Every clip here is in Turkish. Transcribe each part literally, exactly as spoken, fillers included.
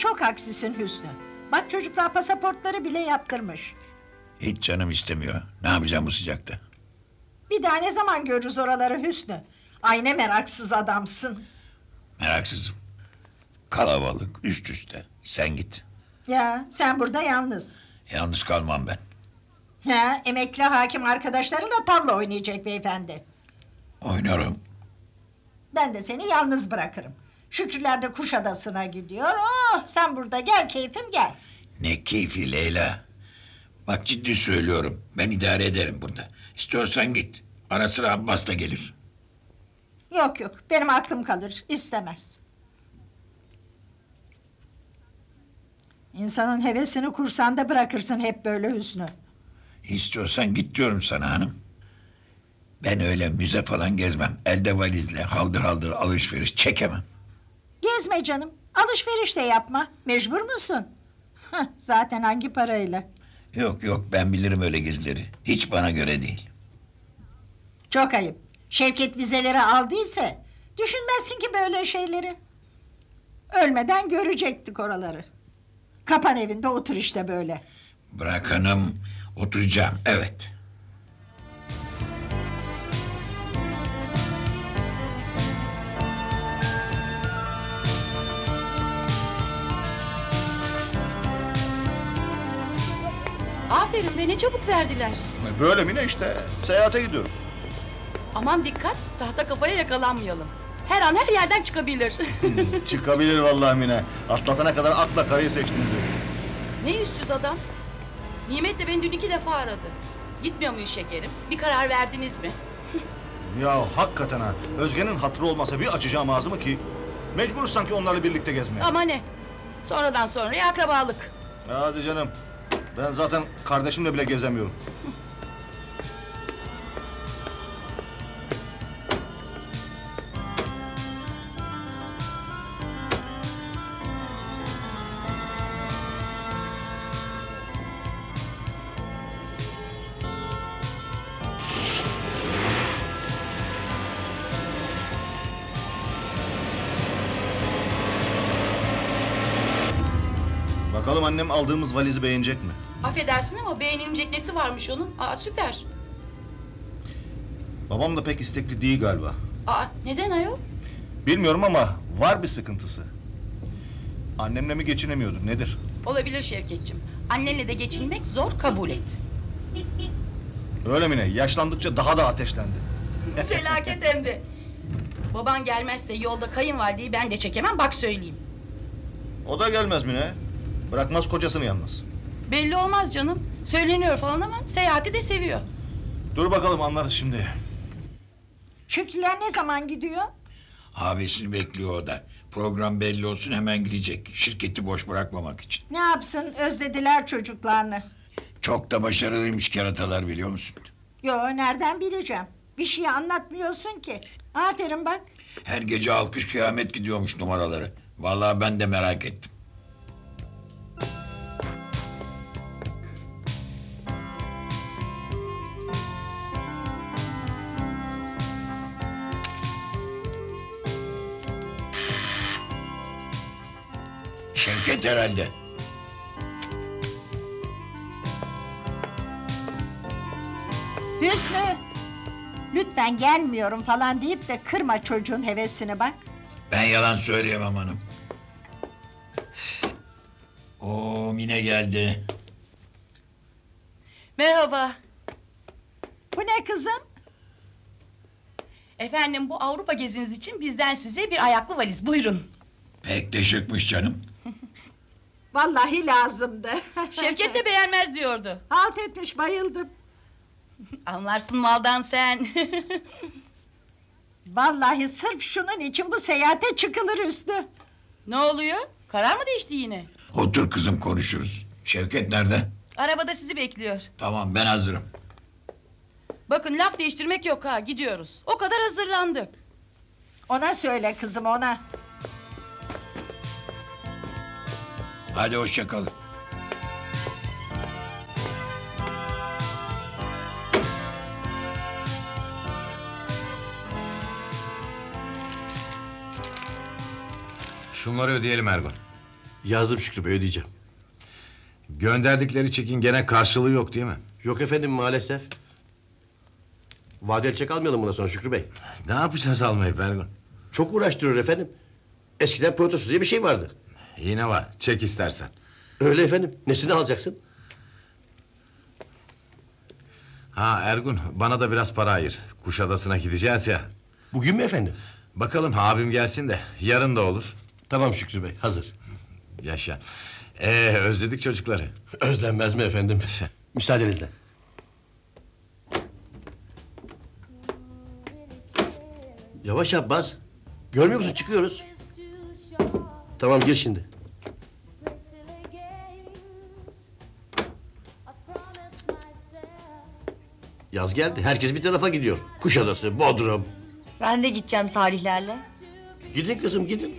Çok haksızsın Hüsnü. Bak çocuklar pasaportları bile yaptırmış. Hiç canım istemiyor. Ne yapacağım bu sıcakta? Bir daha ne zaman görürüz oraları Hüsnü? Ay ne meraksız adamsın. Meraksızım. Kalabalık üst üste. Sen git. Ya sen burada yalnız. Yalnız kalmam ben. Ha, emekli hakim arkadaşlarınla tavla oynayacak beyefendi. Oynarım. Ben de seni yalnız bırakırım. Şükrüler de Kuşadası'na gidiyor. Oh, sen burada gel keyfim gel. Ne keyfi Leyla? Bak ciddi söylüyorum. Ben idare ederim burada. İstiyorsan git. Ara sıra Abbas da gelir. Yok yok. Benim aklım kalır. İstemez. İnsanın hevesini kursağında bırakırsın hep böyle Hüsnü. İstiyorsan git diyorum sana hanım. Ben öyle müze falan gezmem. Elde valizle haldır haldır alışveriş çekemem. Gezme canım. Alışveriş de yapma. Mecbur musun? Heh, zaten hangi parayla? Yok yok ben bilirim öyle gezileri. Hiç bana göre değil. Çok ayıp. Şevket vizeleri aldıysa düşünmezsin ki böyle şeyleri. Ölmeden görecektik oraları. Kapan evinde otur işte böyle. Bırak hanım. Oturacağım, evet. Aferin be, ne çabuk verdiler. Böyle mi ne işte, seyahate gidiyoruz. Aman dikkat, tahta kafaya yakalanmayalım. Her an her yerden çıkabilir. Çıkabilir vallahi Mine. Atlatana kadar atla karıyı seçtiniz diyor. Ne yüzsüz adam. Nimet de beni dün iki defa aradı. Gitmiyor muyuz şekerim? Bir karar verdiniz mi? Ya hakikaten ha. Özge'nin hatırı olmasa bir açacağım ağzımı ki... mecburuz sanki onlarla birlikte gezmeye. Ama ne? Sonradan sonraya akrabalık. Hadi canım. Ben zaten kardeşimle bile gezemiyorum. Bakalım annem aldığımız valizi beğenecek mi? Affedersin ama beğenilecek nesi varmış onun? Aa süper. Babam da pek istekli değil galiba. Aa neden ayol? Bilmiyorum ama var bir sıkıntısı. Annemle mi geçinemiyordu nedir? Olabilir Şevketciğim. Annenle de geçinmek zor kabul et. Öyle mi ne? Yaşlandıkça daha da ateşlendi. Felaket hem de. Baban gelmezse yolda kayınvalideyi ben de çekemem bak söyleyeyim. O da gelmez mi ne? Bırakmaz kocasını yalnız. Belli olmaz canım. Söyleniyor falan ama seyahati de seviyor. Dur bakalım anlarız şimdi. Şükrüler ne zaman gidiyor? Abisini bekliyor o da. Program belli olsun hemen gidecek. Şirketi boş bırakmamak için. Ne yapsın özlediler çocuklarını. Çok da başarılıymış keratalar biliyor musun? Yo nereden bileceğim? Bir şey anlatmıyorsun ki. Aferin bak. Her gece alkış kıyamet gidiyormuş numaraları. Vallahi ben de merak ettim. Şevket herhalde. Hüsnü! Lütfen gelmiyorum falan deyip de kırma çocuğun hevesini bak. Ben yalan söyleyemem hanım. Oo Mine geldi. Merhaba. Bu ne kızım? Efendim bu Avrupa geziniz için bizden size bir ayaklı valiz buyurun. Pek de şıkmış canım. Vallahi lazımdı. Şevket de beğenmez diyordu. Halt etmiş bayıldım. Anlarsın maldan sen. Vallahi sırf şunun için bu seyahate çıkılır üstü. Ne oluyor? Karar mı değişti yine? Otur kızım konuşuruz. Şevket nerede? Arabada sizi bekliyor. Tamam ben hazırım. Bakın laf değiştirmek yok ha gidiyoruz. O kadar hazırlandık. Ona söyle kızım ona. Hadi hoşça kalın. Şunları ödeyelim Ergun. Yazdım Şükrü Bey, ödeyeceğim. Gönderdikleri çekin gene karşılığı yok değil mi? Yok efendim, maalesef. Vadeli çek almayalım bundan sonra Şükrü Bey. Ne yapacağız almayı Bergun? Çok uğraştırıyor efendim. Eskiden protesto diye bir şey vardı. Yine var, çek istersen. Öyle efendim, nesini alacaksın? Ha Ergun, bana da biraz para ayır. Kuşadası'na gideceğiz ya. Bugün mü efendim? Bakalım abim gelsin de, yarın da olur. Tamam Şükrü Bey, hazır. Yaşa. Ee, özledik çocukları. Özlenmez mi efendim? Müsaadenizle. Yavaş Abbas. Görmüyor musun? Çıkıyoruz. Tamam, gir şimdi. Yaz geldi, herkes bir tarafa gidiyor. Kuşadası, Bodrum. Ben de gideceğim Salihlerle. Gidin kızım, gidin.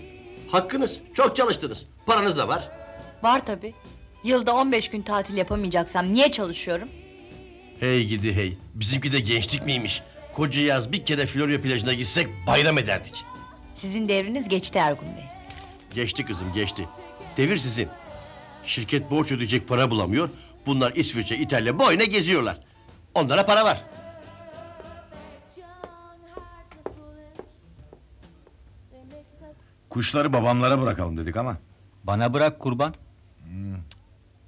Hakkınız, çok çalıştınız. Paranız da var. Var tabii. Yılda on beş gün tatil yapamayacaksam niye çalışıyorum? Hey gidi hey, bizimki de gençlik miymiş? Koca yaz bir kere Florya plajına gitsek bayram ederdik. Sizin devriniz geçti Ergun Bey. Geçti kızım, geçti. Devir sizin. Şirket borç ödeyecek para bulamıyor. Bunlar İsviçre, İtalya boyuna geziyorlar. Onlara para var. Kuşları babamlara bırakalım dedik ama. Bana bırak kurban. Hmm,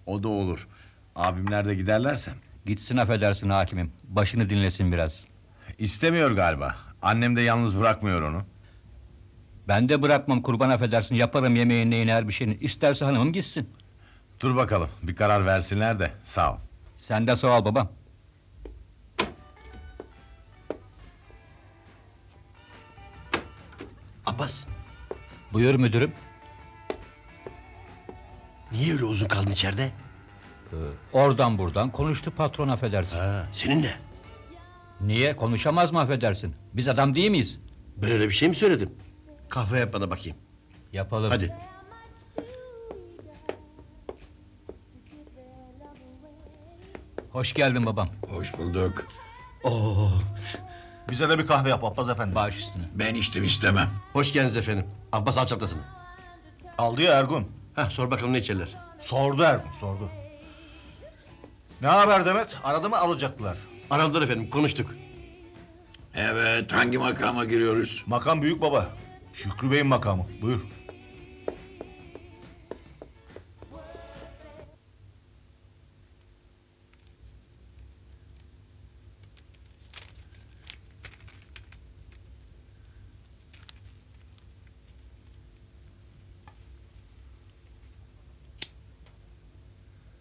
o da olur. Abimler de giderlerse. Gitsin affedersin hakimim. Başını dinlesin biraz. İstemiyor galiba. Annem de yalnız bırakmıyor onu. Ben de bırakmam kurban affedersin. Yaparım yemeğin neyini her bir şeyini. İsterse hanımım gitsin. Dur bakalım bir karar versinler de sağ ol. Sen de sağ ol babam. Abbas. Buyur müdürüm. Niye öyle uzun kaldın içeride? Ee, oradan buradan konuştu patron affedersin. Ha, seninle. Niye konuşamaz mı affedersin? Biz adam değil miyiz? Ben öyle bir şey mi söyledim? Kahve yap bana bakayım. Yapalım. Hadi. Hoş geldin babam. Hoş bulduk. Oo. Bize de bir kahve yap Abbas efendi. Baş üstüne. Ben içtim istemem. Hoş geldiniz efendim. Abbas al çantasını. Aldı ya Ergun. Heh, sor bakalım ne içerler. Sordu Ergun, sordu. Ne haber Demet? Aradı mı alacaktılar? Aradılar efendim, konuştuk. Evet, hangi makama giriyoruz? Makam büyük baba. Şükrü Bey'in makamı, buyur.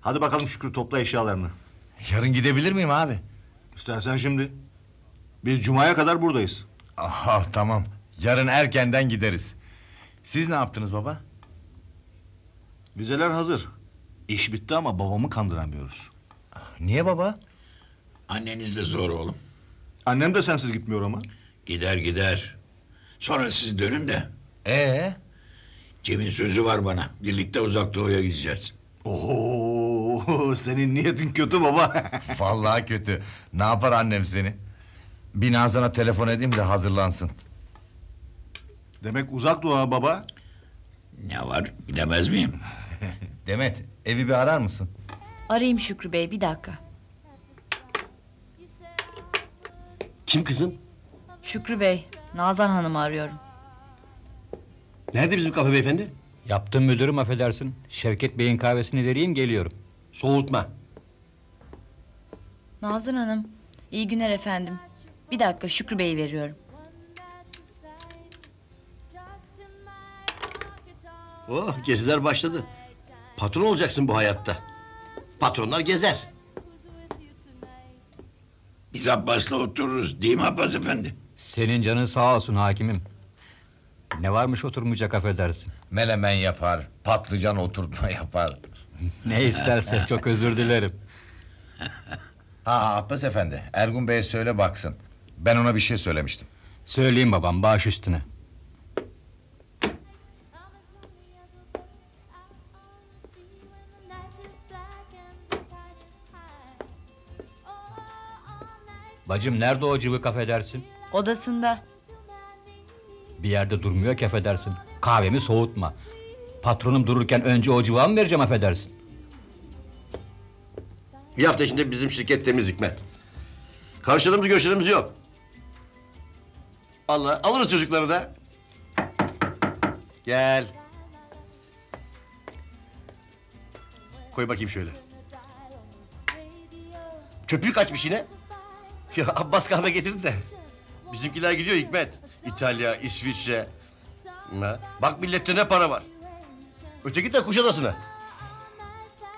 Hadi bakalım Şükrü, topla eşyalarını. Yarın gidebilir miyim abi? İstersen şimdi. Biz cumaya kadar buradayız. Aha tamam. Yarın erkenden gideriz. Siz ne yaptınız baba? Vizeler hazır. İş bitti ama babamı kandıramıyoruz. Niye baba? Anneniz de zor oğlum. Annem de sensiz gitmiyor ama. Gider gider. Sonra siz dönün de. Ee? Cem'in sözü var bana. Birlikte Uzak Doğu'ya gideceğiz. Oho, senin niyetin kötü baba. Vallahi kötü. Ne yapar annem seni? Bir Nazan'a telefon edeyim de hazırlansın. Demek Uzak Doğu baba. Ne var, gidemez miyim? Demet, evi bir arar mısın? Arayayım Şükrü Bey, bir dakika. Kim kızım? Şükrü Bey, Nazan Hanım'ı arıyorum. Nerede bizim kafe beyefendi? Yaptım müdürüm affedersin. Şevket Bey'in kahvesini vereyim geliyorum. Soğutma. Nazan Hanım, iyi günler efendim. Bir dakika Şükrü Bey'i veriyorum. Oh, geziler başladı. Patron olacaksın bu hayatta. Patronlar gezer. Biz Abbas'la otururuz değil mi Abbas efendi? Senin canın sağ olsun hakimim. Ne varmış oturmayacak affedersin. Melemen yapar, patlıcan oturtma yapar. Ne isterse çok özür dilerim. Ha Abbas efendi, Ergun Bey'e söyle baksın. Ben ona bir şey söylemiştim. Söyleyeyim babam, baş üstüne. Bacım nerede o cıvık affedersin? Odasında. Bir yerde durmuyor ki affedersin. Kahvemi soğutma. Patronum dururken önce o cıvağı mı vereceğim, affedersin? Bir hafta içinde bizim şirket temiz Hikmet. Karşılığımız göçlerimiz yok. Allah, alırız çocukları da. Gel. Koy bakayım şöyle. Köpüğü kaçmış yine. Ya Abbas kahve getirin de. Bizimkiler gidiyor Hikmet. İtalya, İsviçre. Ha? Bak millette ne para var. Öteki de Kuşadası'na.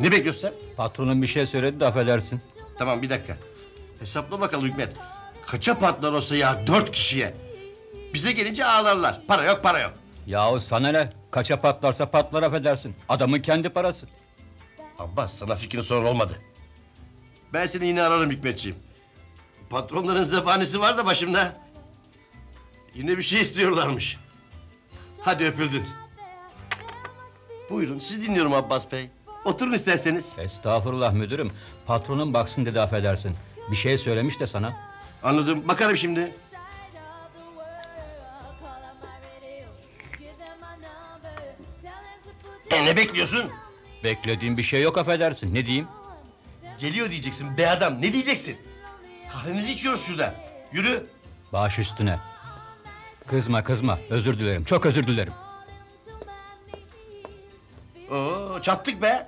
Ne bekliyorsun sen? Patronun bir şey söyledi de affedersin. Tamam bir dakika. Hesapla bakalım Hikmet. Kaça patlar o sayı dört kişiye? Bize gelince ağlarlar. Para yok, para yok. Yahu sana ne? Kaça patlarsa patlar, affedersin. Adamın kendi parası. Abbas sana fikrin sorun olmadı. Ben seni yine ararım Hikmetciğim. Patronların zebanisi var da başımda. Yine bir şey istiyorlarmış. Hadi öpüldün. Buyurun, sizi dinliyorum Abbas Bey. Oturun isterseniz. Estağfurullah müdürüm. Patronun baksın dedi, affedersin. Bir şey söylemiş de sana. Anladım, bakarım şimdi. E ne bekliyorsun? Beklediğim bir şey yok, affedersin. Ne diyeyim? Geliyor diyeceksin be adam, ne diyeceksin? Kahvemizi içiyoruz şurada. Yürü. Baş üstüne. Kızma kızma, özür dilerim, çok özür dilerim. Oo, çattık be!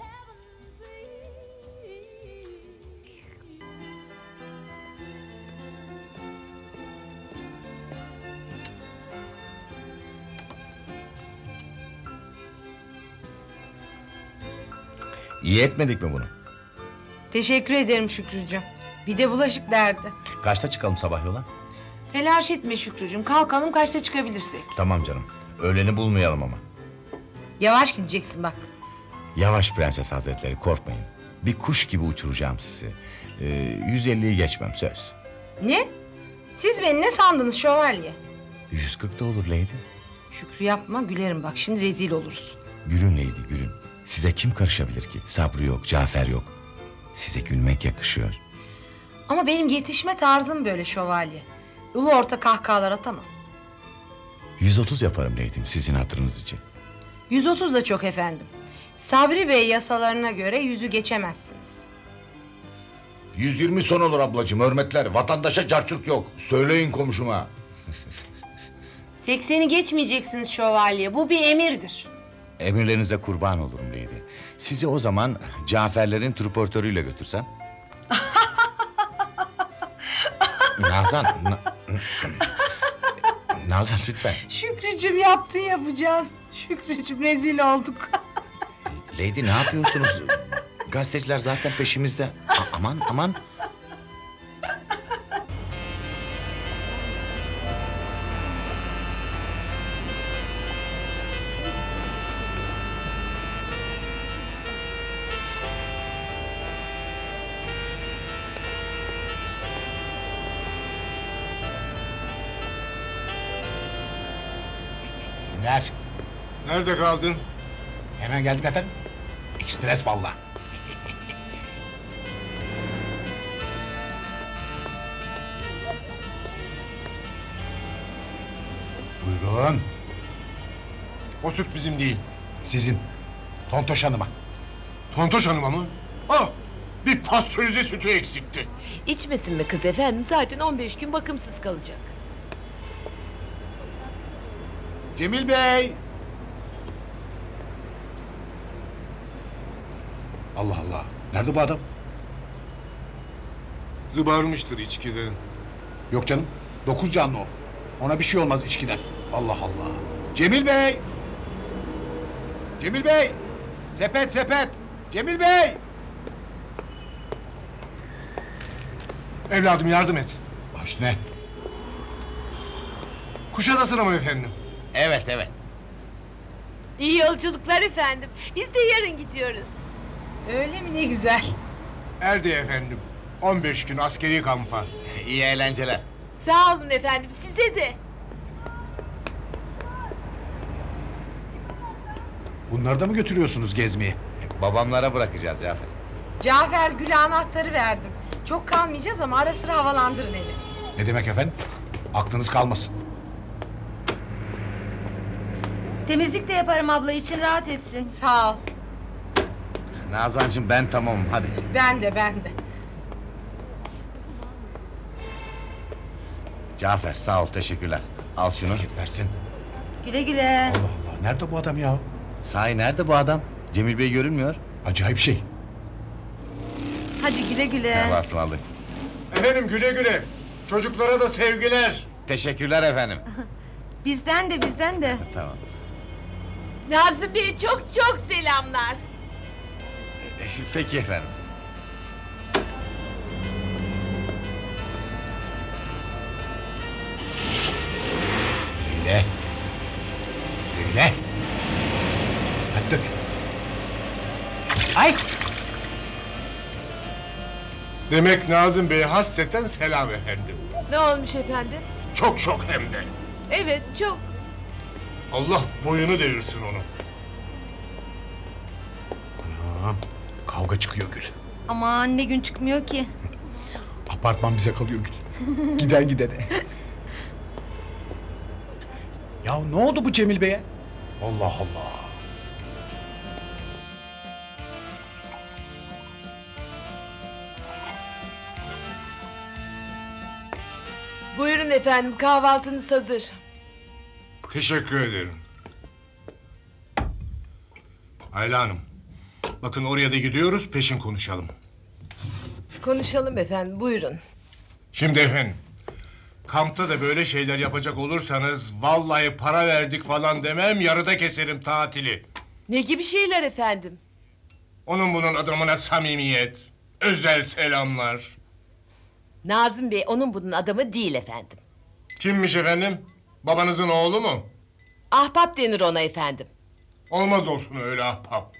İyi etmedik mi bunu? Teşekkür ederim Şükrücüğüm. Bir de bulaşık derdi. Kaçta çıkalım sabah yola? Telaş etme Şükrücüğüm, kalkalım kaçta çıkabilirsek. Tamam canım, öğleni bulmayalım ama. Yavaş gideceksin bak. Yavaş Prenses Hazretleri, korkmayın. Bir kuş gibi uçuracağım sizi. Ee, yüz elliyi geçmem, söz. Ne? Siz beni ne sandınız şövalye? yüz kırk da olur Lady. Şükrü yapma, gülerim bak, şimdi rezil oluruz. Gülün Lady, gülün. Size kim karışabilir ki? Sabrı yok, Cafer yok. Size gülmek yakışıyor. Ama benim yetişme tarzım böyle şövalye. Ulu orta kahkahalar atamam. yüz otuz yaparım Lady'm, sizin hatırınız için. yüz otuz da çok efendim. Sabri Bey yasalarına göre yüzü geçemezsiniz. yüz yirmi son olur ablacığım, hürmetler. Vatandaşa carçurt yok. Söyleyin komşuma. sekseni geçmeyeceksiniz şövalye, bu bir emirdir. Emirlerinize kurban olurum Lady. Sizi o zaman Caferlerin truportörüyle götürsem? Nazan, na Nazan lütfen. Şükrücüğüm yaptın yapacağım. Şükrücüğüm rezil olduk. Lady ne yapıyorsunuz? Gazeteciler zaten peşimizde. A aman aman. Ver. Nerede kaldın? Hemen geldik efendim. Ekspres vallahi. Buyurun. O süt bizim değil. Sizin. Tontoş Hanım'a. Tontoş Hanım'a mı? Ah! Bir pastörize sütü eksikti. İçmesin mi kız efendim? Zaten on beş gün bakımsız kalacak. Cemil Bey! Allah Allah! Nerede bu adam? Zıbarmıştır içkiden. Yok canım, dokuz canlı o. Ona bir şey olmaz içkiden. Allah Allah! Cemil Bey! Cemil Bey! Sepet sepet! Cemil Bey! Evladım yardım et. Baş ne? Kuşadası'na mı efendim? Evet, evet. İyi yolculuklar efendim. Biz de yarın gidiyoruz. Öyle mi? Ne güzel. Erdi efendim. on beş gün askeri kampa. İyi eğlenceler. Sağ olun efendim, size de. Bunları da mı götürüyorsunuz gezmeye? Babamlara bırakacağız Cafer. Cafer Gül'e anahtarı verdim. Çok kalmayacağız ama ara sıra havalandırın evi. Ne demek efendim? Aklınız kalmasın. Temizlik de yaparım abla için, rahat etsin. Sağ ol. Nazancığım ben tamamım, hadi. Ben de, ben de. Cafer sağ ol, teşekkürler. Al şunu. Git versin. Güle güle. Allah Allah, nerede bu adam ya? Sahi nerede bu adam? Cemil Bey görünmüyor. Acayip şey. Hadi güle güle. Allah'a ısmarladık. Efendim güle güle. Çocuklara da sevgiler. Teşekkürler efendim. Bizden de, bizden de. Tamam. Nazım Bey çok çok selamlar. Peki efendim. Düğüne. Düğüne. Hadi dök. Ay! Demek Nazım Bey hasreten selam efendim. Ne olmuş efendim? Çok çok hem de. Evet çok. Allah boyunu devirsin onu. Anam, kavga çıkıyor Gül. Aman ne gün çıkmıyor ki. Apartman bize kalıyor Gül. Giden gidene. Ya ne oldu bu Cemil Bey'e? Allah Allah. Buyurun efendim, kahvaltınız hazır. Teşekkür ederim. Ayla Hanım, bakın oraya da gidiyoruz, peşin konuşalım. Konuşalım efendim, buyurun. Şimdi efendim, kampta da böyle şeyler yapacak olursanız... ...vallahi para verdik falan demem, yarıda keserim tatili. Ne gibi şeyler efendim? Onun bunun adamına samimiyet, özel selamlar... Nazım Bey onun bunun adamı değil efendim. Kimmiş efendim? Babanızın oğlu mu? Ahbap denir ona efendim. Olmaz olsun öyle ahbap.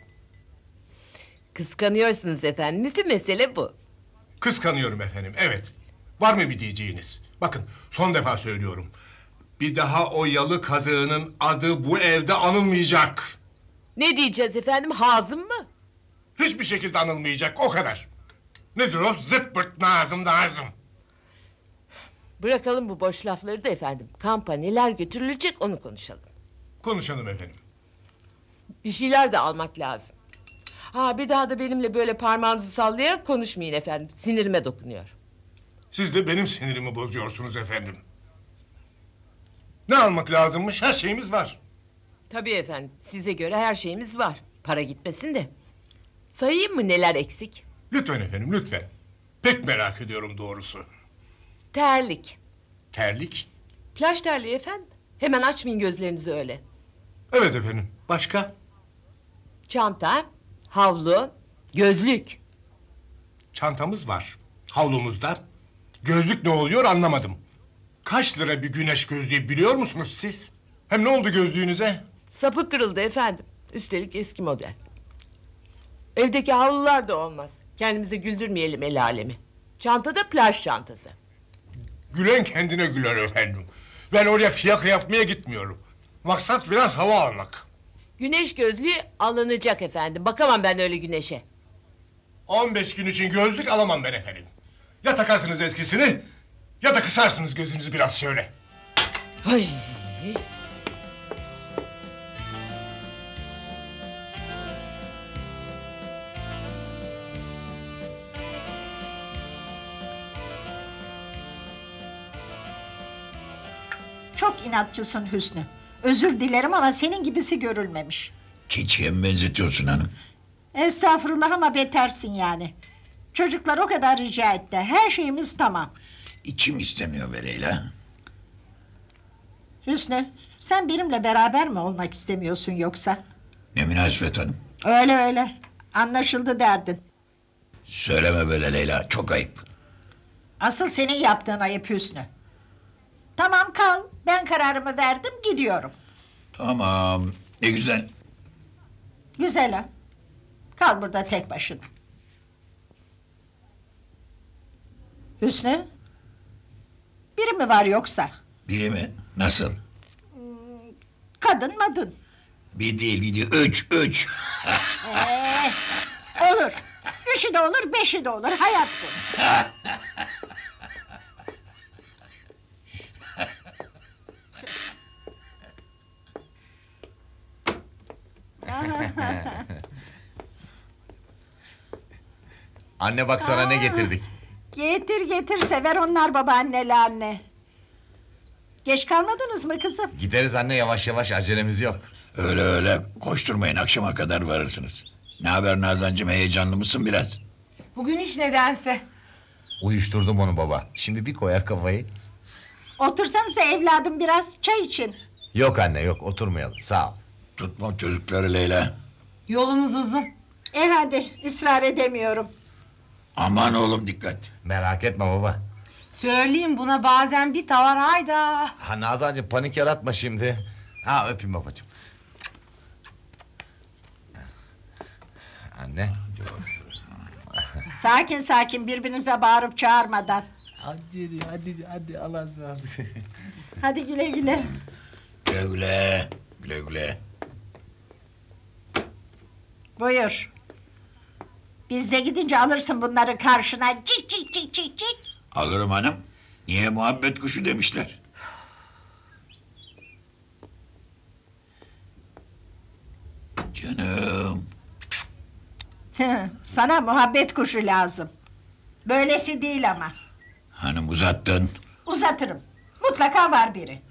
Kıskanıyorsunuz efendim, bütün mesele bu. Kıskanıyorum efendim, evet. Var mı bir diyeceğiniz? Bakın son defa söylüyorum. Bir daha o yalı kazığının adı bu evde anılmayacak. Ne diyeceğiz efendim, Hazım mı? Hiçbir şekilde anılmayacak, o kadar. Nedir o zırt pırt Nazım Nazım? Bırakalım bu boş lafları da efendim. Kampa neler götürülecek onu konuşalım. Konuşalım efendim. Bir şeyler de almak lazım. Ha bir daha da benimle böyle parmağınızı sallayarak konuşmayın efendim. Sinirime dokunuyor. Siz de benim sinirimi bozuyorsunuz efendim. Ne almak lazımmış? Her şeyimiz var. Tabii efendim. Size göre her şeyimiz var. Para gitmesin de. Sayayım mı neler eksik? Lütfen efendim, lütfen. Pek merak ediyorum doğrusu. Terlik. Terlik? Plaj terliği efendim. Hemen açmayın gözlerinizi öyle. Evet efendim, başka? Çanta, havlu, gözlük. Çantamız var, havlumuzda. Gözlük ne oluyor anlamadım. Kaç lira bir güneş gözlüğü biliyor musunuz siz? Hem ne oldu gözlüğünüze? Sapı kırıldı efendim. Üstelik eski model. Evdeki havlular da olmaz. Kendimizi güldürmeyelim el alemi. Çantada plaj çantası. Gülen kendine güler efendim. Ben oraya fiyaka yapmaya gitmiyorum. Maksat biraz hava almak. Güneş gözlüğü alınacak efendim. Bakamam ben öyle güneşe. on beş gün için gözlük alamam ben efendim. Ya takarsınız eskisini... ...ya da kısarsınız gözünüzü biraz şöyle. Ay. Çok inatçısın Hüsnü. Özür dilerim ama senin gibisi görülmemiş. Keçiye mi benzetiyorsun hanım? Estağfurullah ama betersin yani. Çocuklar o kadar rica etti. Her şeyimiz tamam. İçim istemiyor be Leyla. Hüsnü, sen benimle beraber mi olmak istemiyorsun yoksa? Ne münasebet hanım? Öyle öyle. Anlaşıldı derdin. Söyleme böyle Leyla, çok ayıp. Asıl senin yaptığın ayıp Hüsnü. Tamam kal, ben kararımı verdim, gidiyorum. Tamam, ne güzel. Güzel ha. Kal burada tek başına. Hüsnü, biri mi var yoksa? Biri mi? Nasıl? Kadın madın. Bir değil, bir değil, üç, üç. ee, olur, üçü de olur, beşi de olur, hayat bu. Anne bak sana ne getirdik. Getir getir, sever onlar babaanneyle anne. Geç kalmadınız mı kızım? Gideriz anne, yavaş yavaş, acelemiz yok. Öyle öyle, koşturmayın, akşama kadar varırsınız. Ne haber Nazancığım, heyecanlı mısın biraz? Bugün hiç nedense. Uyuşturdum onu baba, şimdi bir koyar kafayı. Otursanıza evladım biraz, çay için. Yok anne yok, oturmayalım, sağ ol. Tutma çocukları Leyla. Yolumuz uzun. E hadi, ısrar edemiyorum. Aman oğlum dikkat. Merak etme baba. Söyleyeyim buna, bazen bir tavar hayda. Ha Nazancığım, panik yaratma şimdi. Ha öpeyim babacığım. Anne. Sakin sakin, birbirinize bağırıp çağırmadan. Hadi hadi hadi, Allah'a ısmarladık. Hadi güle güle. Güle güle. Güle güle. Buyur. Biz de gidince alırsın bunları karşına, cik cik cik cik cik. Alırım hanım, niye muhabbet kuşu demişler. Canım. Sana muhabbet kuşu lazım. Böylesi değil ama. Hanım uzattın. Uzatırım, mutlaka var biri.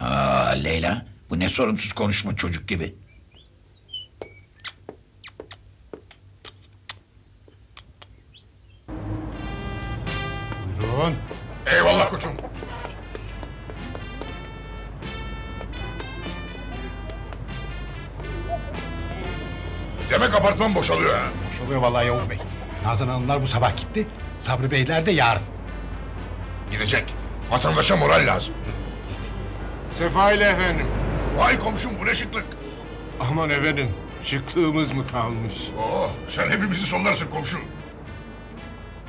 Aa Leyla, bu ne sorumsuz konuşma çocuk gibi. Eyvallah koçum. Demek apartman boşalıyor ha? Boşalıyor vallahi Yavuz Bey. Nazan Hanımlar bu sabah gitti, Sabri Beyler de yarın. Gidecek, vatandaşa moral lazım. Sefa ile efendim. Vay komşum, bu ne şıklık? Aman efendim, şıklığımız mı kalmış? Oo, sen hepimizi sollarsın komşu.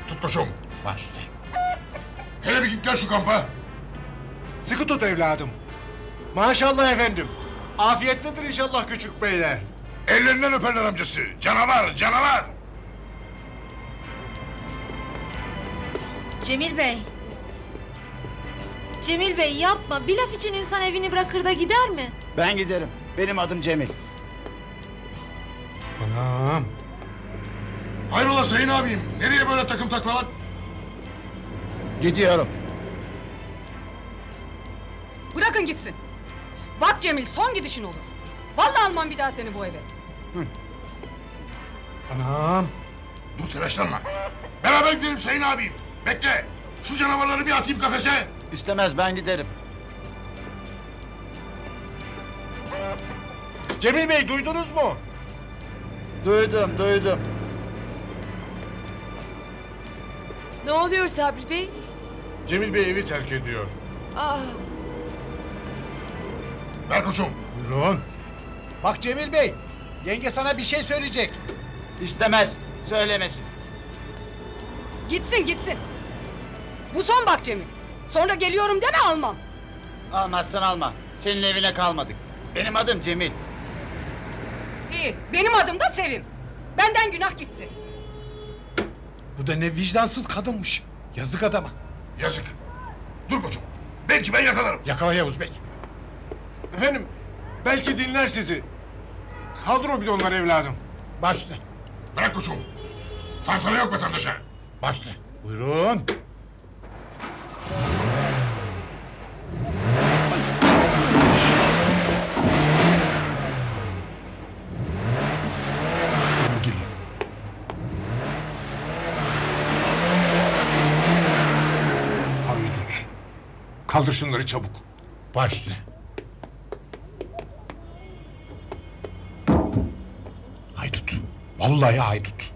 Tut koçum. Baş üstüne. Hele bir git gel şu kampa! Sıkı tut evladım! Maşallah efendim! Afiyetlidir inşallah küçük beyler! Ellerinden öperler amcası! Canavar, canavar! Cemil Bey! Cemil Bey yapma! Bir laf için insan evini bırakır da gider mi? Ben giderim! Benim adım Cemil! Anam! Hayrola Sayın abim! Nereye böyle takım taklavat? Gidiyorum. Bırakın gitsin. Bak Cemil, son gidişin olur. Vallahi almam bir daha seni bu eve. Hı. Anam! Dur telaşlanma. Beraber gidelim Sayın abim. Bekle. Şu canavarları bir atayım kafese. İstemez, ben giderim. Cemil Bey, duydunuz mu? Duydum, duydum. Ne oluyor Sabri Bey? Cemil Bey evi terk ediyor. Ah! Ver koçum! Buyurun! Bak Cemil Bey! Yenge sana bir şey söyleyecek. İstemez, söylemesin. Gitsin, gitsin! Bu son bak Cemil! Sonra geliyorum deme, almam! Almazsan alma, senin evine kalmadık. Benim adım Cemil. İyi, benim adım da Sevim. Benden günah gitti. Bu da ne vicdansız kadınmış. Yazık adama. Yazık. Dur koçum. Belki ben yakalarım. Yakala Yavuz Bey. Efendim, belki dinler sizi. Kaldır o bidonları evladım. Başla. Bırak koçum. Tantana yok vatandaşa. Başla. Buyurun. Kaldır şunları çabuk. Baş üstüne. Haydut. Vallahi haydut.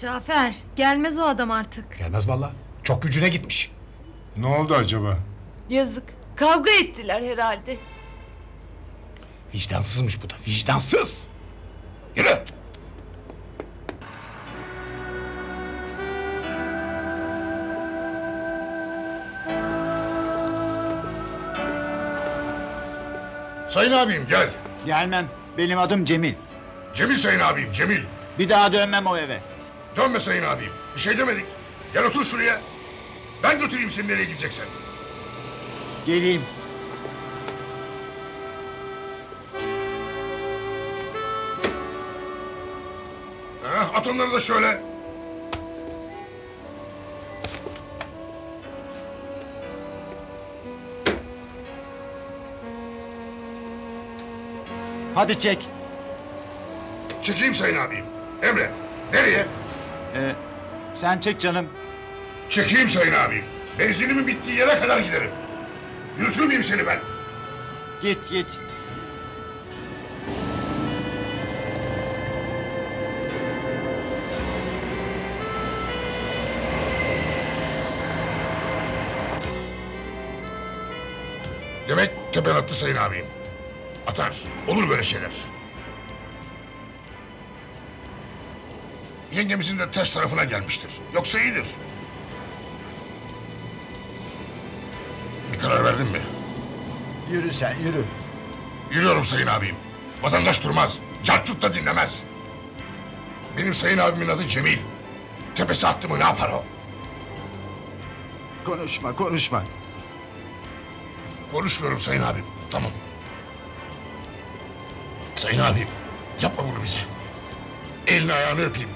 Cafer, gelmez o adam artık. Gelmez vallahi. Çok gücüne gitmiş. Ne oldu acaba? Yazık. Kavga ettiler herhalde. Vicdansızmış bu da, vicdansız. Yürü! Sayın abim gel! Gelmem, benim adım Cemil. Cemil Sayın abim, Cemil! Bir daha dönmem o eve. Dönme Sayın abim, bir şey demedik. Gel otur şuraya. Ben götüreyim seni nereye gideceksen. Geleyim. at onları da şöyle. Hadi çek. Çekeyim Sayın abim. Emret. Nereye? Ee, sen çek canım. Çekeyim Sayın abim. Benzinimin bittiği yere kadar giderim. Yürütür müyüm seni ben? Git git. Demek tepen attı Sayın abim. Atar. Olur böyle şeyler. Yengemizin de ters tarafına gelmiştir. Yoksa iyidir. Bir karar verdin mi? Yürü sen, yürü. Yürüyorum Sayın abim. Vatandaş durmaz. Cartçut da dinlemez. Benim Sayın abimin adı Cemil. Tepesi attı mı ne yapar o? Konuşma, konuşma. Konuşmuyorum Sayın abim. Tamam. Sayın abim, yapma bunu bize. Elini ayağını öpeyim.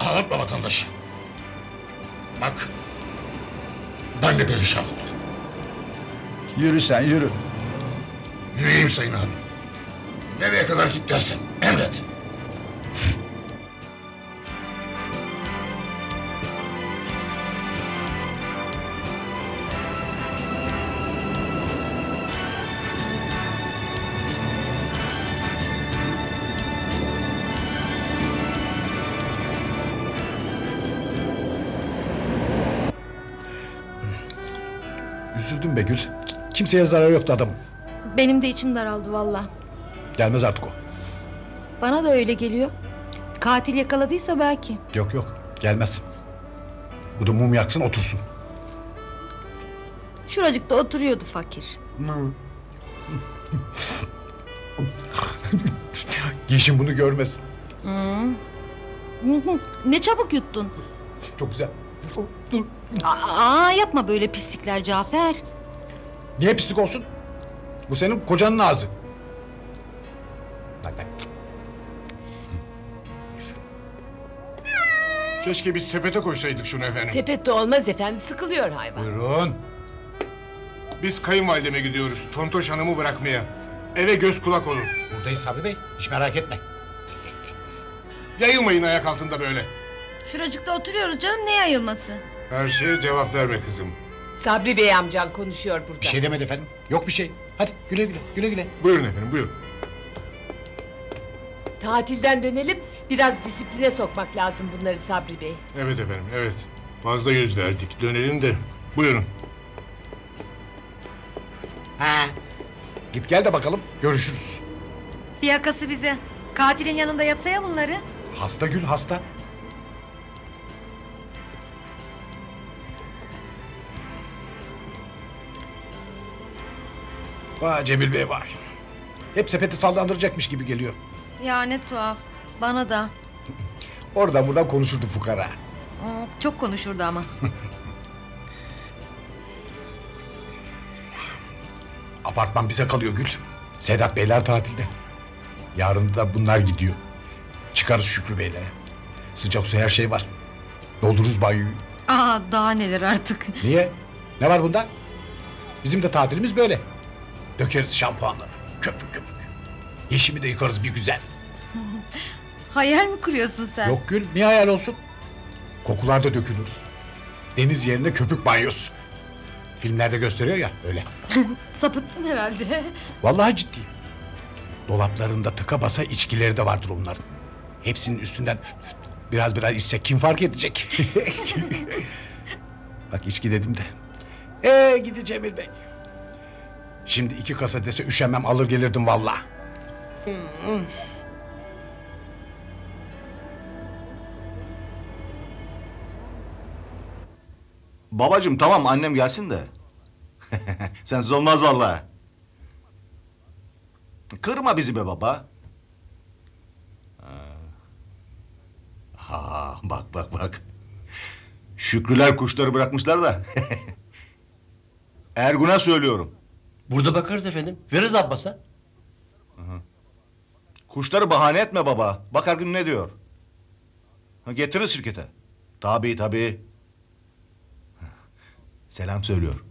Ağlatma vatandaşı. Bak, ben de perişan oldum. Yürü sen, yürü. Yürüyeyim Sayın abim. Nereye kadar git dersen, emret. Üzüldüm be Gül. Kimseye zararı yoktu adamım. Benim de içim daraldı vallahi. Gelmez artık o. Bana da öyle geliyor. Katil yakaladıysa belki. Yok yok gelmez. Bu da mum yaksın otursun. Şuracıkta oturuyordu fakir. Yeşim bunu görmesin. Hmm. Ne çabuk yuttun. Çok güzel. Dur. Aa, yapma böyle pislikler Cafer. Niye pislik olsun? Bu senin kocanın ağzı. Bak, bak. Keşke biz sepete koysaydık şunu efendim. Sepette olmaz efendim, sıkılıyor hayvan. Buyurun. Biz kayınvalideme gidiyoruz, Tontoş Hanım'ı bırakmaya. Eve göz kulak olun. Buradayız Sabri Bey, hiç merak etme. Yayılmayın ayak altında böyle. Şuracıkta oturuyoruz canım, ne yayılması? Her şeye cevap verme kızım. Sabri Bey amcan konuşuyor burada. Bir şey demedi efendim, yok bir şey. Hadi güle güle, güle güle. Buyurun efendim, buyurun. Tatilden dönelim, biraz disipline sokmak lazım bunları Sabri Bey. Evet efendim, evet. Fazla yüz verdik, dönelim de. Buyurun. Ha. Git gel de bakalım, görüşürüz. Fiyakası bize. Katilin yanında yapsa ya bunları. Hasta Gül, hasta. Vay Cemil Bey vay. Hep sepeti sallandıracakmış gibi geliyor. Ya ne tuhaf. Bana da. Oradan buradan konuşurdu fukara. Çok konuşurdu ama. Apartman bize kalıyor Gül. Sedat Beyler tatilde. Yarın da bunlar gidiyor. Çıkarız Şükrü Beylere. Sıcak su her şey var. Doldururuz banyoyu. Aa daha neler artık. Niye? Ne var bunda? Bizim de tatilimiz böyle. Dökeriz şampuanları, köpük köpük. Yeşimi de yıkarız bir güzel. Hayal mi kuruyorsun sen? Yok Gül, niye hayal olsun? Kokular da dökülürüz. Deniz yerine köpük banyosu. Filmlerde gösteriyor ya, öyle. Sapıttın herhalde. Vallahi ciddiyim. Dolaplarında tıka basa içkileri de vardır onların. Hepsinin üstünden biraz biraz içsek kim fark edecek? Bak içki dedim de. Ee gidi Cemil Bey. Şimdi iki kasa dese üşenmem alır gelirdim vallahi. Babacığım tamam annem gelsin de. Sensiz olmaz vallahi. Kırma bizi be baba. Ha bak bak bak. Şükrüler kuşları bırakmışlar da. Ergun'a söylüyorum. Burada bakarız efendim. Veririz Abbas'a. Kuşları bahane etme baba. Bak her gün ne diyor. Ha, getirir şirkete. Tabii tabii. Selam söylüyor.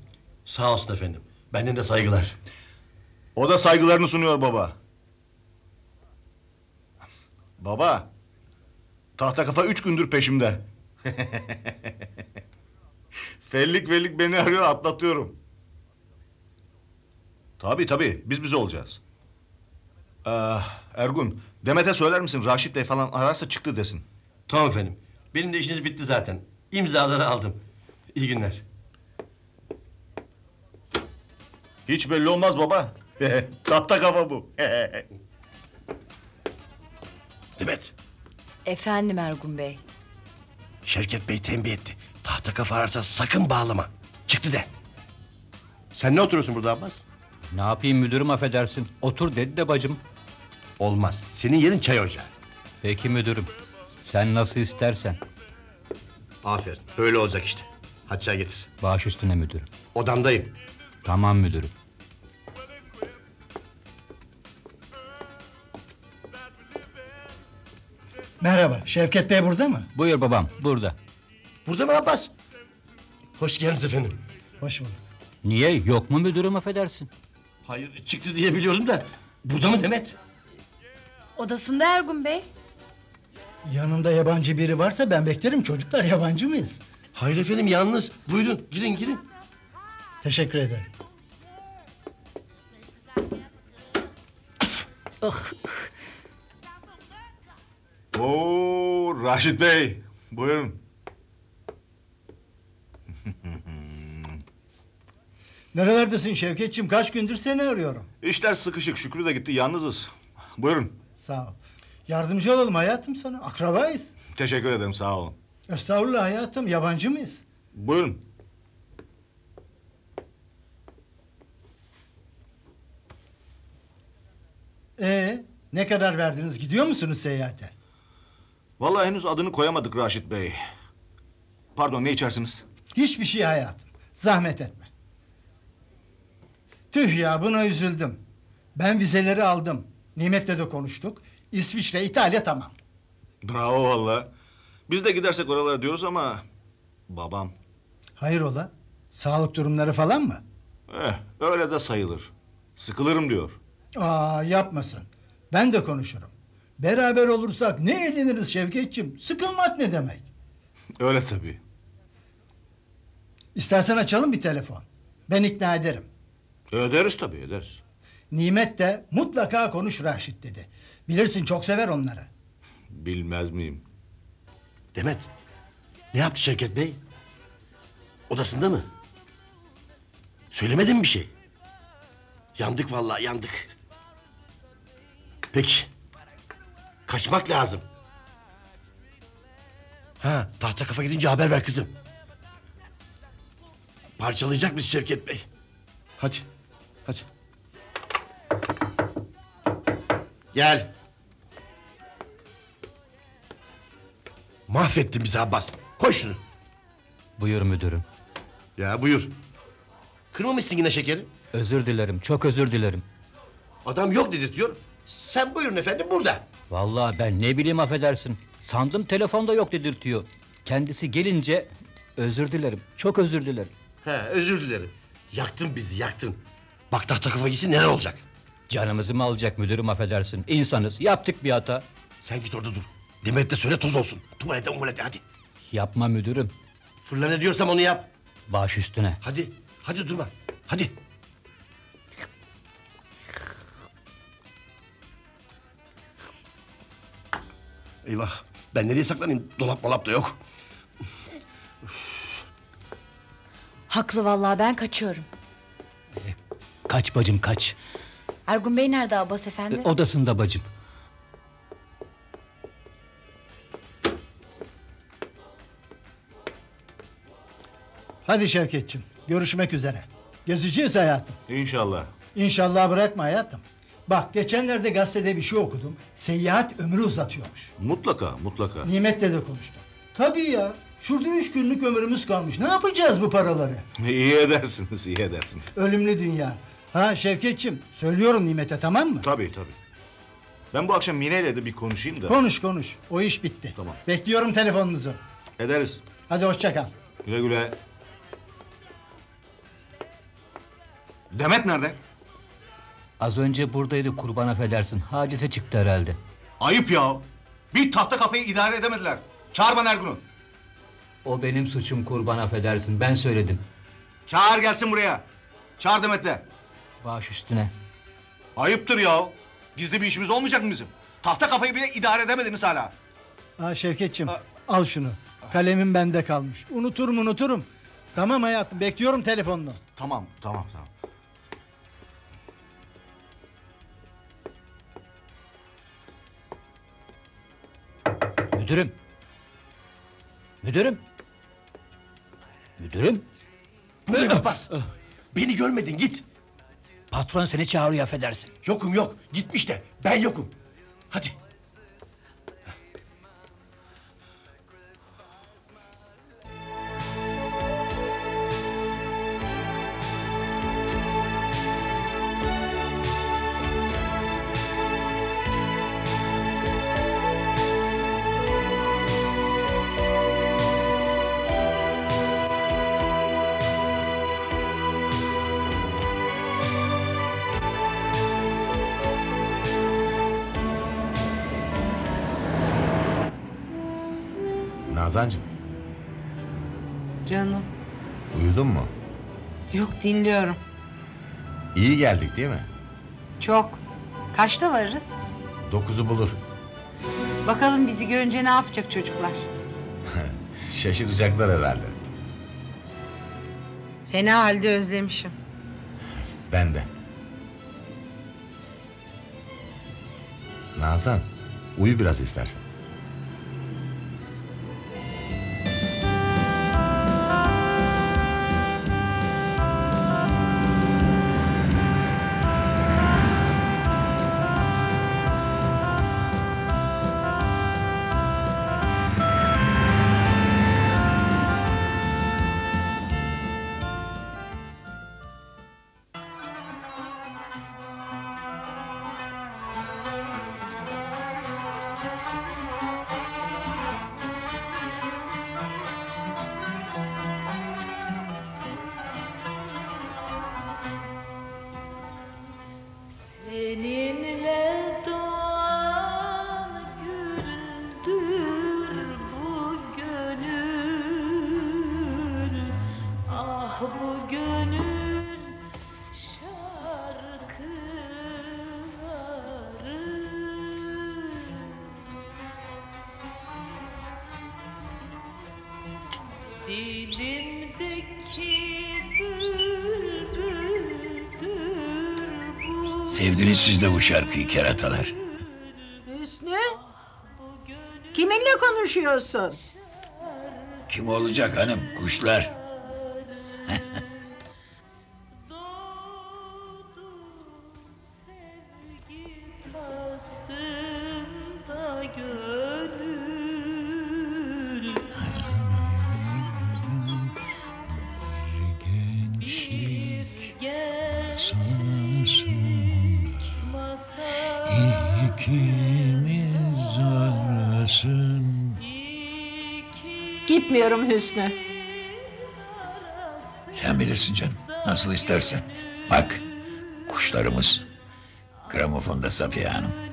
Sağ olsun efendim. Benden de saygılar. O da saygılarını sunuyor baba. Baba. Tahta kafa üç gündür peşimde. Fellik fellik beni arıyor, atlatıyorum. Tabii tabii, biz bize olacağız. Ee, Ergun, Demet'e söyler misin? Raşit Bey falan ararsa çıktı desin. Tamam efendim, benim de işiniz bitti zaten. İmzaları aldım. İyi günler. Hiç belli olmaz baba. Tahta kafa bu. Demet. Efendim Ergun Bey. Şevket Bey tembih etti. Tahta kafa ararsa sakın bağlama. Çıktı de. Sen ne oturuyorsun burada Abbas? Ne yapayım müdürüm, affedersin. Otur dedi de bacım. Olmaz. Senin yerin çay ocağı. Peki müdürüm. Sen nasıl istersen. Aferin. Böyle olacak işte. Hadi çay getir. Baş üstüne müdürüm. Odamdayım. Tamam müdürüm. Merhaba. Şevket Bey burada mı? Buyur babam. Burada. Burada mı Abbas? Hoş geldiniz efendim. Hoş bulduk. Niye? Yok mu müdürüm, affedersin? Hayır, çıktı diye biliyorum da... Burada mı Demet? Odasında Ergun Bey. Yanında yabancı biri varsa ben beklerim. Çocuklar yabancı mıyız? Hayır efendim, yalnız. Buyurun, girin girin. Teşekkür ederim. Oh. Oo, Raşit Bey, buyurun. Nerelerdesin Şevketçiğim? Kaç gündür seni arıyorum. İşler sıkışık, Şükrü de gitti, yalnızız. Buyurun. Sağ ol. Yardımcı olalım hayatım sana, akrabayız. Teşekkür ederim, sağ olun. Estağfurullah hayatım, yabancı mıyız? Buyurun. Ee, ne kadar verdiniz, gidiyor musunuz seyahate? Vallahi henüz adını koyamadık Raşit Bey. Pardon, ne içersiniz? Hiçbir şey hayatım, zahmet etme. Tüh ya, buna üzüldüm. Ben vizeleri aldım. Nimet'le de konuştuk. İsviçre, İtalya tamam. Bravo vallahi. Biz de gidersek oralara diyoruz ama... Babam. Hayrola? Sağlık durumları falan mı? Eh, öyle de sayılır. Sıkılırım diyor. Aa, yapmasın. Ben de konuşurum. Beraber olursak ne eğleniriz Şevketçiğim. Sıkılmak ne demek? Öyle tabii. İstersen açalım bir telefon. Ben ikna ederim. Ederiz tabii, ederiz. Nimet de mutlaka konuş Raşit dedi. Bilirsin, çok sever onları. Bilmez miyim? Demet, ne yaptı Şevket Bey? Odasında mı? Söylemedin mi bir şey? Yandık vallahi, yandık. Peki. Kaçmak lazım. Ha, tahta kafa gidince haber ver kızım. Parçalayacak mısın Şevket Bey? Hadi, hadi. Gel. Mahvettin bizi Abbas. Koş şunu. Buyur müdürüm. Ya buyur. Kırmamışsın yine şekeri. Özür dilerim, çok özür dilerim. Adam yok dedirtiyor. Sen buyurun efendim, burada. Vallahi ben ne bileyim, affedersin. Sandım telefonda yok dedirtiyor. Kendisi gelince özür dilerim, çok özür dilerim. He, özür dilerim. Yaktın bizi, yaktın. Bak tahta kafa gitsin, neler olacak? Canımızı mı alacak müdürüm, affedersin? İnsanız, yaptık bir hata. Sen git orada dur. Demet de söyle toz olsun. Tuvalete, umulete hadi. Yapma müdürüm. Fırla ne diyorsam onu yap. Baş üstüne. Hadi, hadi durma. Hadi. Eyvah, ben nereye saklanayım? Dolap molap da yok. Haklı vallahi, ben kaçıyorum. Kaç bacım, kaç. Ergun Bey nerede Abbas efendi? Odasında bacım. Hadi Şevketçiğim, görüşmek üzere. Gezeceğiz hayatım. İnşallah. İnşallah bırakma hayatım. Bak, geçenlerde gazetede bir şey okudum. Seyahat ömrü uzatıyormuş. Mutlaka, mutlaka. Nimet'le de konuştum. Tabii ya. Şurada üç günlük ömrümüz kalmış. Ne yapacağız bu paraları? İyi edersiniz, iyi edersiniz. Ölümlü dünya. Ha Şevketçiğim, söylüyorum Nimet'e, tamam mı? Tabii, tabii. Ben bu akşam Mine'yle de bir konuşayım da. Konuş konuş. O iş bitti. Tamam. Bekliyorum telefonunuzu. Ederiz. Hadi hoşça kal. Güle güle. Demet nerede? Az önce buradaydı, kurban affedersin. Hadise çıktı herhalde. Ayıp ya. Bir tahta kafayı idare edemediler. Çağır bana Ergun'u. O benim suçum, kurban affedersin. Ben söyledim. Çağır gelsin buraya. Çağır Demet'le. Baş üstüne. Ayıptır ya. Gizli bir işimiz olmayacak mı bizim? Tahta kafayı bile idare edemediniz hala. Aa Şevketciğim, Aa. al şunu. Kalemim bende kalmış. Unuturum unuturum. Tamam hayatım, bekliyorum telefonunu. Tamam, tamam, tamam. Müdürüm. Müdürüm. Müdürüm. Buraya bak bas. Beni görmedin, git. Patron seni çağırıyor, affedersin. Yokum yok, gitmiş de ben yokum. Hadi. Nazancığım. Canım. Uyudun mu? Yok, dinliyorum. İyi geldik değil mi? Çok. Kaçta varırız? Dokuzu bulur. Bakalım bizi görünce ne yapacak çocuklar? Şaşıracaklar herhalde. Fena halde özlemişim. Ben de. Nazan, uyu biraz istersen. Sevdiniz siz de bu şarkıyı keratalar. Hüsnü, kiminle konuşuyorsun? Kim olacak hanım, kuşlar. Gitmiyorum Hüsnü. Sen bilirsin canım, nasıl istersen. Bak, kuşlarımız. Gramofonda Safiye Hanım.